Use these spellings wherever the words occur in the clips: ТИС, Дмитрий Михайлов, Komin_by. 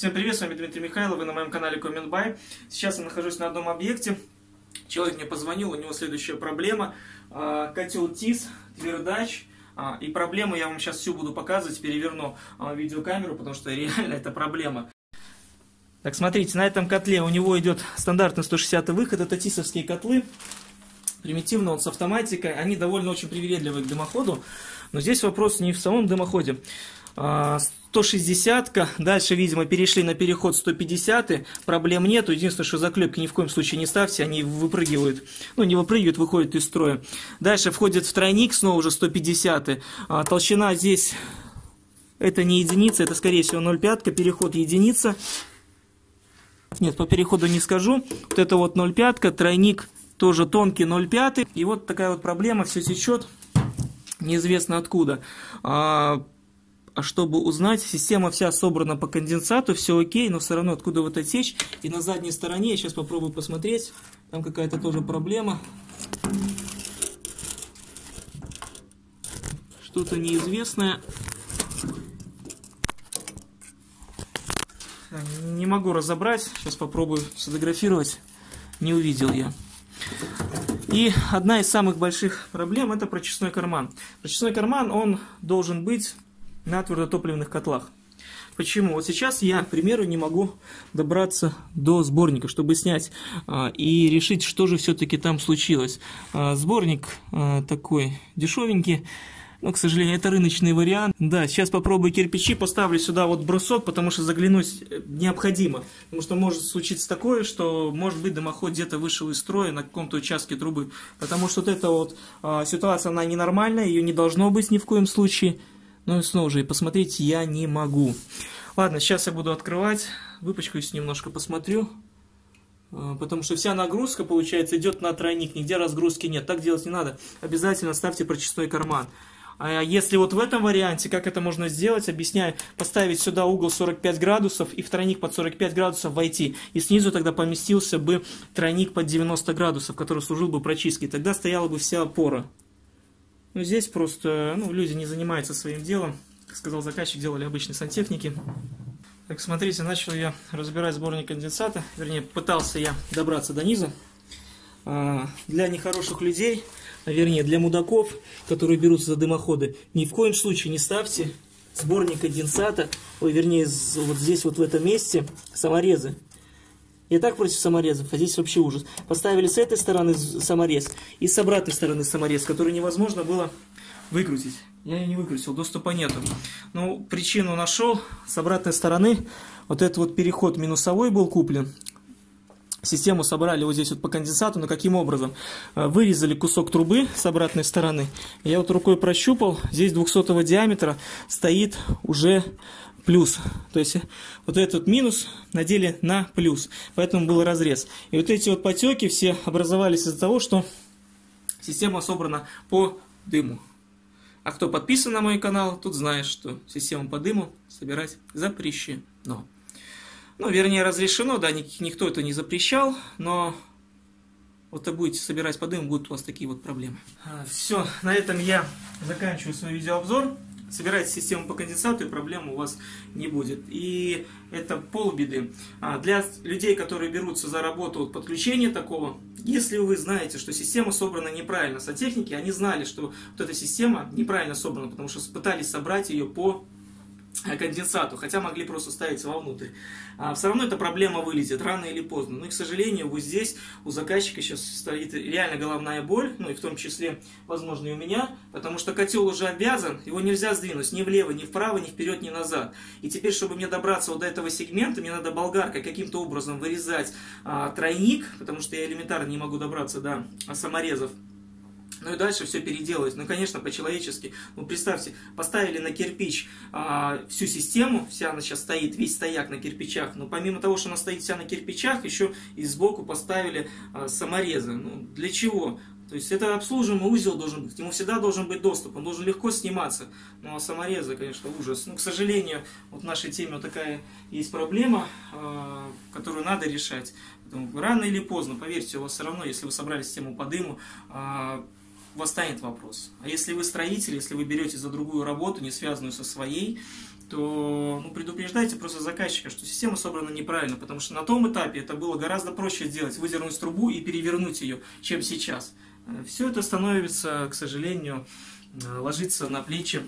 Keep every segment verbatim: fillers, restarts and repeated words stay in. Всем привет, с вами Дмитрий Михайлов, вы на моем канале Komin_by. Сейчас я нахожусь на одном объекте. Человек мне позвонил, у него следующая проблема. Котел ТИС, твердач. И проблему я вам сейчас всю буду показывать, переверну видеокамеру, потому что реально это проблема. Так, смотрите, на этом котле у него идет стандартный сто шестидесятый выход, это тисовские котлы. Примитивно, он с автоматикой, они довольно очень привередливы к дымоходу. Но здесь вопрос не в самом дымоходе. сто шестидесятка, дальше, видимо, перешли на переход сто пятидесятый, проблем нету. Единственное, что заклепки ни в коем случае не ставьте, они выпрыгивают, ну не выпрыгивают, выходят из строя. Дальше входит в тройник, снова уже сто пятидесятый, а, толщина здесь, это не единица, это скорее всего ноль пять, переход единица. Нет, по переходу не скажу, вот это вот ноль пять, тройник тоже тонкий ноль пять, и вот такая вот проблема, все течет, неизвестно откуда. А, Чтобы узнать, система вся собрана по конденсату, все окей, но все равно откуда вот эта течь. И на задней стороне, я сейчас попробую посмотреть, там какая-то тоже проблема. Что-то неизвестное. Не могу разобрать, сейчас попробую сфотографировать, не увидел я. И одна из самых больших проблем — это прочистной карман. Прочистной карман, он должен быть на твердотопливных котлах. Почему? Вот сейчас я, к примеру, не могу добраться до сборника, чтобы снять а, и решить, что же все-таки там случилось. А, сборник а, такой дешевенький, но, к сожалению, это рыночный вариант. Да, сейчас попробую кирпичи, поставлю сюда вот брусок, потому что заглянуть необходимо. Потому что может случиться такое, что, может быть, дымоход где-то вышел из строя на каком-то участке трубы. Потому что вот эта вот а, ситуация, она ненормальная, ее не должно быть ни в коем случае. Ну и снова же, и посмотреть я не могу. Ладно, сейчас я буду открывать, выпачкаюсь немножко, посмотрю. Потому что вся нагрузка, получается, идет на тройник, нигде разгрузки нет. Так делать не надо. Обязательно ставьте прочистой карман. А если вот в этом варианте, как это можно сделать, объясняю. Поставить сюда угол сорок пять градусов и в тройник под сорок пять градусов войти. И снизу тогда поместился бы тройник под девяносто градусов, который служил бы прочистке. Тогда стояла бы вся опора. Ну, здесь просто ну, люди не занимаются своим делом. Как сказал заказчик, делали обычные сантехники. Так, смотрите, начал я разбирать сборник конденсата. Вернее, пытался я добраться до низа. А, для нехороших людей, а вернее, для мудаков, которые берутся за дымоходы, ни в коем случае не ставьте сборник конденсата, ой, вернее, вот здесь вот в этом месте саморезы. Я так против саморезов, а здесь вообще ужас. Поставили с этой стороны саморез и с обратной стороны саморез, который невозможно было выкрутить. Я ее не выкрутил, доступа нету. Ну, причину нашел. С обратной стороны вот этот вот переход минусовой был куплен. Систему собрали вот здесь вот по конденсату, но каким образом? Вырезали кусок трубы с обратной стороны. Я вот рукой прощупал, здесь двухсотого диаметра стоит уже... плюс, то есть вот этот минус надели на плюс, поэтому был разрез. И вот эти вот потеки все образовались из-за того, что система собрана по дыму. А кто подписан на мой канал, тот знает, что систему по дыму собирать запрещено. Ну, вернее, разрешено, да, никто это не запрещал, но вот вы будете собирать по дыму, будут у вас такие вот проблемы. Все, на этом я заканчиваю свой видеообзор. Собирайте систему по конденсату, и проблем у вас не будет. И это полбеды. А для людей, которые берутся за работу от подключения такого, если вы знаете, что система собрана неправильно, сантехники, они знали, что вот эта система неправильно собрана, потому что пытались собрать ее по конденсату, хотя могли просто ставить вовнутрь. А все равно эта проблема вылезет рано или поздно. Но, и, к сожалению, вот здесь у заказчика сейчас стоит реально головная боль, ну и в том числе, возможно, и у меня, потому что котел уже обвязан, его нельзя сдвинуть ни влево, ни вправо, ни вперед, ни назад. И теперь, чтобы мне добраться вот до этого сегмента, мне надо болгаркой каким-то образом вырезать а, тройник, потому что я элементарно не могу добраться до саморезов. Ну и дальше все переделать. Ну, конечно, по-человечески. Ну, представьте, поставили на кирпич а, всю систему, вся она сейчас стоит, весь стояк на кирпичах. Но помимо того, что она стоит вся на кирпичах, еще и сбоку поставили а, саморезы. Ну, для чего? То есть это обслуживаемый узел должен быть, ему всегда должен быть доступ, он должен легко сниматься. Ну а саморезы, конечно, ужас. Ну, к сожалению, вот в нашей теме вот такая есть проблема, которую надо решать. Поэтому рано или поздно, поверьте, у вас все равно, если вы собрали систему по дыму, у вас станет вопрос. А если вы строитель, если вы берете за другую работу, не связанную со своей, то ну, предупреждайте просто заказчика, что система собрана неправильно, потому что на том этапе это было гораздо проще сделать, выдернуть трубу и перевернуть ее, чем сейчас. Все это становится, к сожалению, ложится на плечи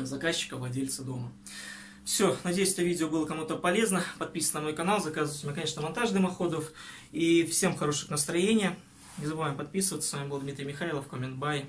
заказчика, владельца дома. Все, надеюсь, это видео было кому-то полезно. Подписывайтесь на мой канал, заказывайте мне, конечно, монтаж дымоходов. И всем хороших настроений. Не забываем подписываться. С вами был Дмитрий Михайлов, Komin_by.